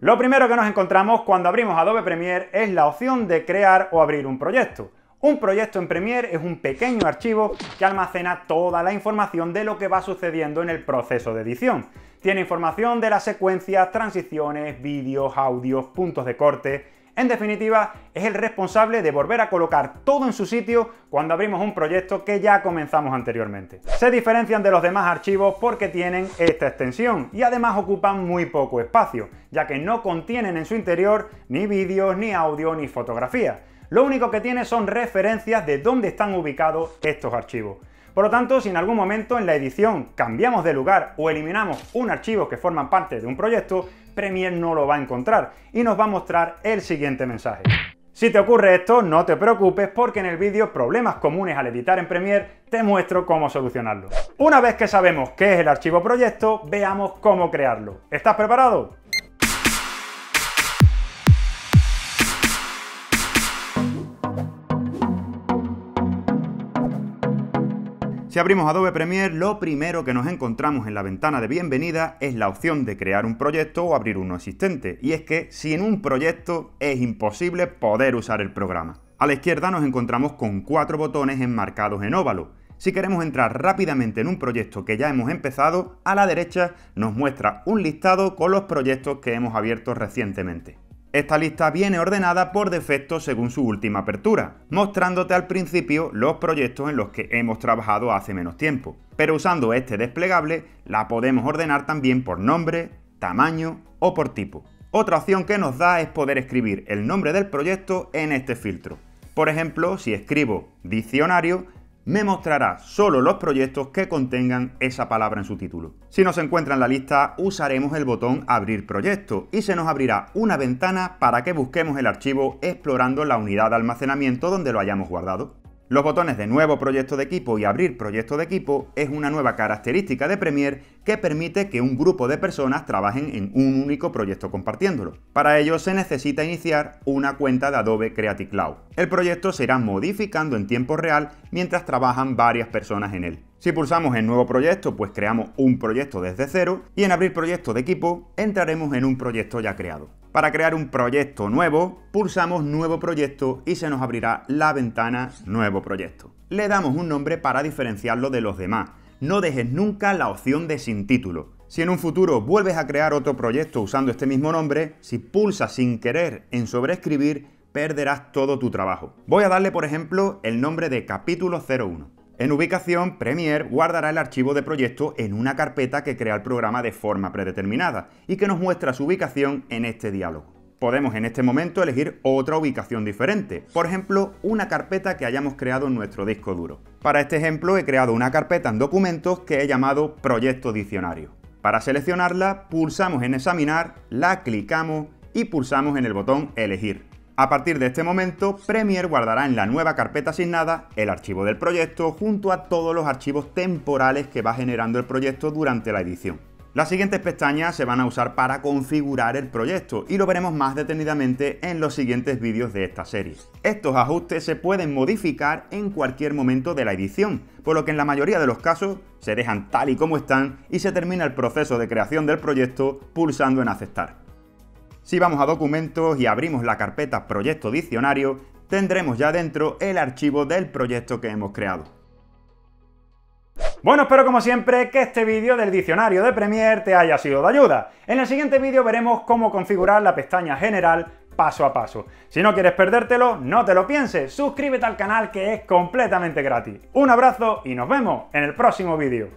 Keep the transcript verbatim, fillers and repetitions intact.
Lo primero que nos encontramos cuando abrimos Adobe Premiere es la opción de crear o abrir un proyecto. Un proyecto en Premiere es un pequeño archivo que almacena toda la información de lo que va sucediendo en el proceso de edición. Tiene información de las secuencias, transiciones, vídeos, audios, puntos de corte... En definitiva, es el responsable de volver a colocar todo en su sitio cuando abrimos un proyecto que ya comenzamos anteriormente. Se diferencian de los demás archivos porque tienen esta extensión y además ocupan muy poco espacio, ya que no contienen en su interior ni vídeos, ni audio, ni fotografía. Lo único que tiene son referencias de dónde están ubicados estos archivos. Por lo tanto, si en algún momento en la edición cambiamos de lugar o eliminamos un archivo que forma parte de un proyecto, Premiere no lo va a encontrar y nos va a mostrar el siguiente mensaje. Si te ocurre esto, no te preocupes porque en el vídeo Problemas comunes al editar en Premiere te muestro cómo solucionarlo. Una vez que sabemos qué es el archivo proyecto, veamos cómo crearlo. ¿Estás preparado? Si abrimos Adobe Premiere, lo primero que nos encontramos en la ventana de bienvenida es la opción de crear un proyecto o abrir uno existente, y es que sin un proyecto es imposible poder usar el programa. A la izquierda nos encontramos con cuatro botones enmarcados en óvalo. Si queremos entrar rápidamente en un proyecto que ya hemos empezado, a la derecha nos muestra un listado con los proyectos que hemos abierto recientemente. Esta lista viene ordenada por defecto según su última apertura, mostrándote al principio los proyectos en los que hemos trabajado hace menos tiempo. Pero usando este desplegable la podemos ordenar también por nombre, tamaño o por tipo. Otra opción que nos da es poder escribir el nombre del proyecto en este filtro. Por ejemplo, si escribo diccionario, me mostrará solo los proyectos que contengan esa palabra en su título. Si no se encuentra en la lista, usaremos el botón Abrir proyecto y se nos abrirá una ventana para que busquemos el archivo explorando la unidad de almacenamiento donde lo hayamos guardado. Los botones de Nuevo proyecto de equipo y Abrir proyecto de equipo es una nueva característica de Premiere que permite que un grupo de personas trabajen en un único proyecto compartiéndolo. Para ello se necesita iniciar una cuenta de Adobe Creative Cloud. El proyecto se irá modificando en tiempo real mientras trabajan varias personas en él. Si pulsamos en Nuevo proyecto, pues creamos un proyecto desde cero y en Abrir proyecto de equipo entraremos en un proyecto ya creado. Para crear un proyecto nuevo, pulsamos Nuevo proyecto y se nos abrirá la ventana Nuevo proyecto. Le damos un nombre para diferenciarlo de los demás. No dejes nunca la opción de sin título. Si en un futuro vuelves a crear otro proyecto usando este mismo nombre, si pulsas sin querer en sobreescribir, perderás todo tu trabajo. Voy a darle, por ejemplo, el nombre de capítulo cero uno. En ubicación, Premiere guardará el archivo de proyecto en una carpeta que crea el programa de forma predeterminada y que nos muestra su ubicación en este diálogo. Podemos en este momento elegir otra ubicación diferente, por ejemplo, una carpeta que hayamos creado en nuestro disco duro. Para este ejemplo he creado una carpeta en documentos que he llamado Proyecto Diccionario. Para seleccionarla, pulsamos en Examinar, la clicamos y pulsamos en el botón Elegir. A partir de este momento, Premiere guardará en la nueva carpeta asignada el archivo del proyecto junto a todos los archivos temporales que va generando el proyecto durante la edición. Las siguientes pestañas se van a usar para configurar el proyecto y lo veremos más detenidamente en los siguientes vídeos de esta serie. Estos ajustes se pueden modificar en cualquier momento de la edición, por lo que en la mayoría de los casos se dejan tal y como están y se termina el proceso de creación del proyecto pulsando en Aceptar. Si vamos a Documentos y abrimos la carpeta Proyecto Diccionario, tendremos ya dentro el archivo del proyecto que hemos creado. Bueno, espero como siempre que este vídeo del diccionario de Premiere te haya sido de ayuda. En el siguiente vídeo veremos cómo configurar la pestaña General paso a paso. Si no quieres perdértelo, no te lo pienses, suscríbete al canal que es completamente gratis. Un abrazo y nos vemos en el próximo vídeo.